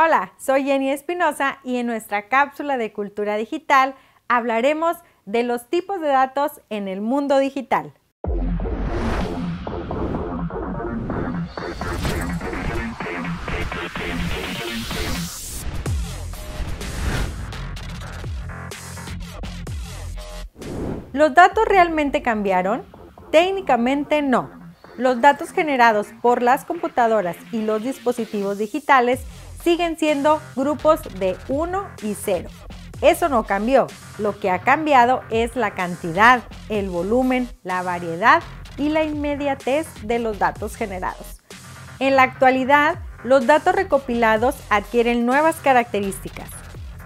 Hola, soy Jenny Espinosa y en nuestra cápsula de Cultura Digital hablaremos de los tipos de datos en el mundo digital. ¿Los datos realmente cambiaron? Técnicamente no. Los datos generados por las computadoras y los dispositivos digitales siguen siendo grupos de 1 y 0. Eso no cambió. Lo que ha cambiado es la cantidad, el volumen, la variedad y la inmediatez de los datos generados. En la actualidad, los datos recopilados adquieren nuevas características.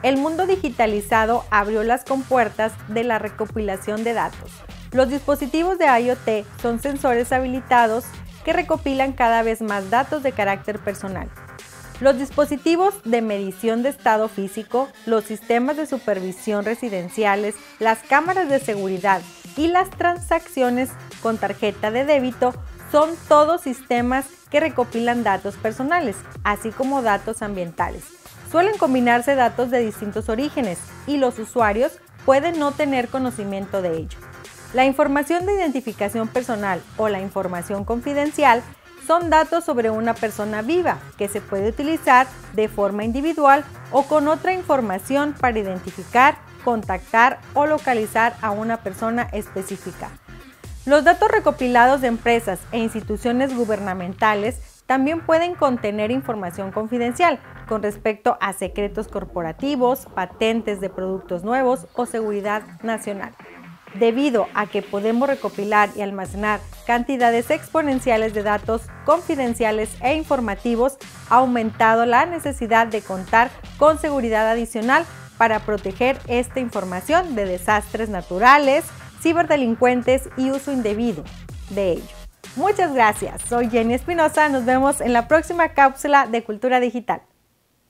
El mundo digitalizado abrió las compuertas de la recopilación de datos. Los dispositivos de IoT son sensores habilitados que recopilan cada vez más datos de carácter personal. Los dispositivos de medición de estado físico, los sistemas de supervisión residenciales, las cámaras de seguridad y las transacciones con tarjeta de débito son todos sistemas que recopilan datos personales, así como datos ambientales. Suelen combinarse datos de distintos orígenes y los usuarios pueden no tener conocimiento de ello. La información de identificación personal o la información confidencial son datos sobre una persona viva que se puede utilizar de forma individual o con otra información para identificar, contactar o localizar a una persona específica. Los datos recopilados de empresas e instituciones gubernamentales también pueden contener información confidencial con respecto a secretos corporativos, patentes de productos nuevos o seguridad nacional. Debido a que podemos recopilar y almacenar cantidades exponenciales de datos confidenciales e informativos, ha aumentado la necesidad de contar con seguridad adicional para proteger esta información de desastres naturales, ciberdelincuentes y uso indebido de ello. Muchas gracias, soy Jenny Espinosa, nos vemos en la próxima cápsula de Cultura Digital.